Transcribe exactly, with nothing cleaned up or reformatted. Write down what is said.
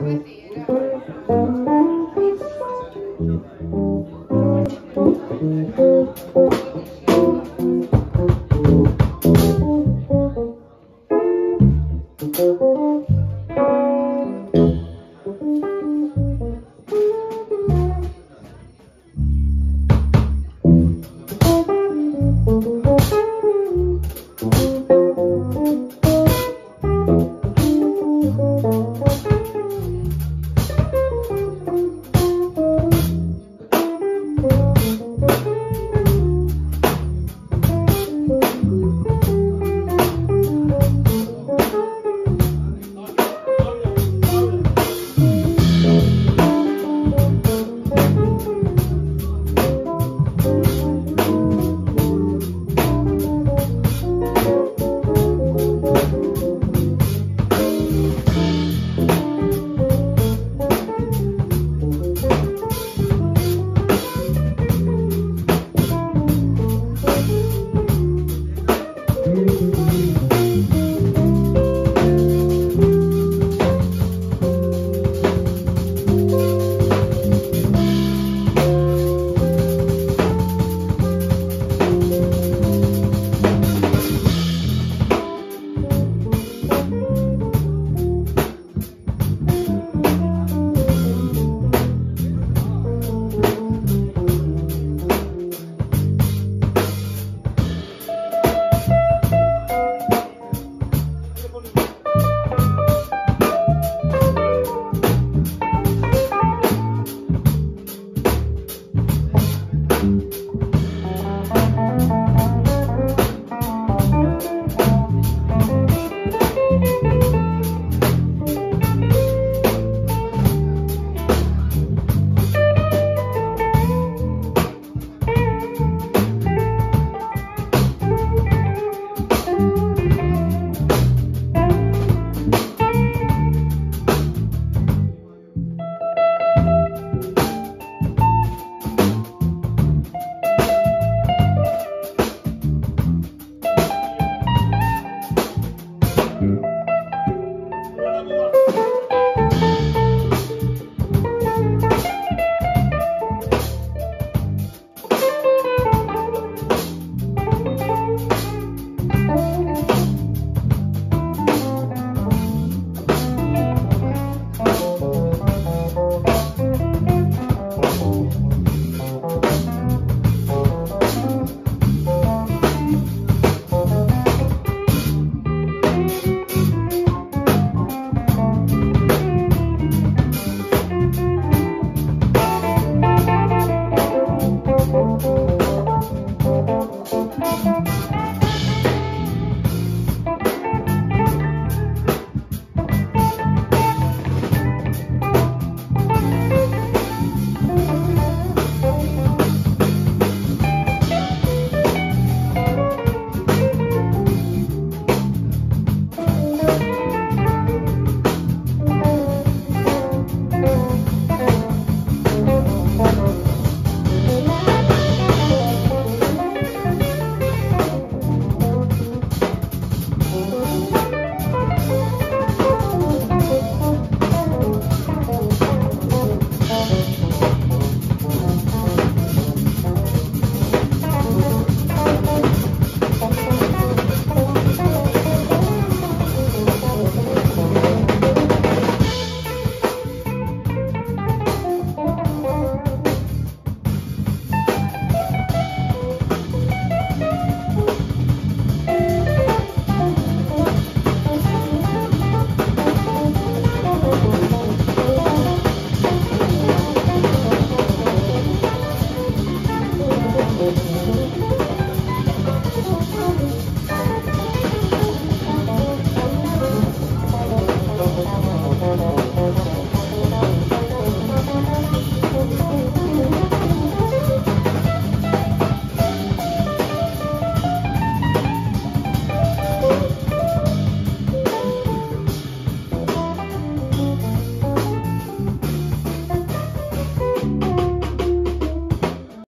with you.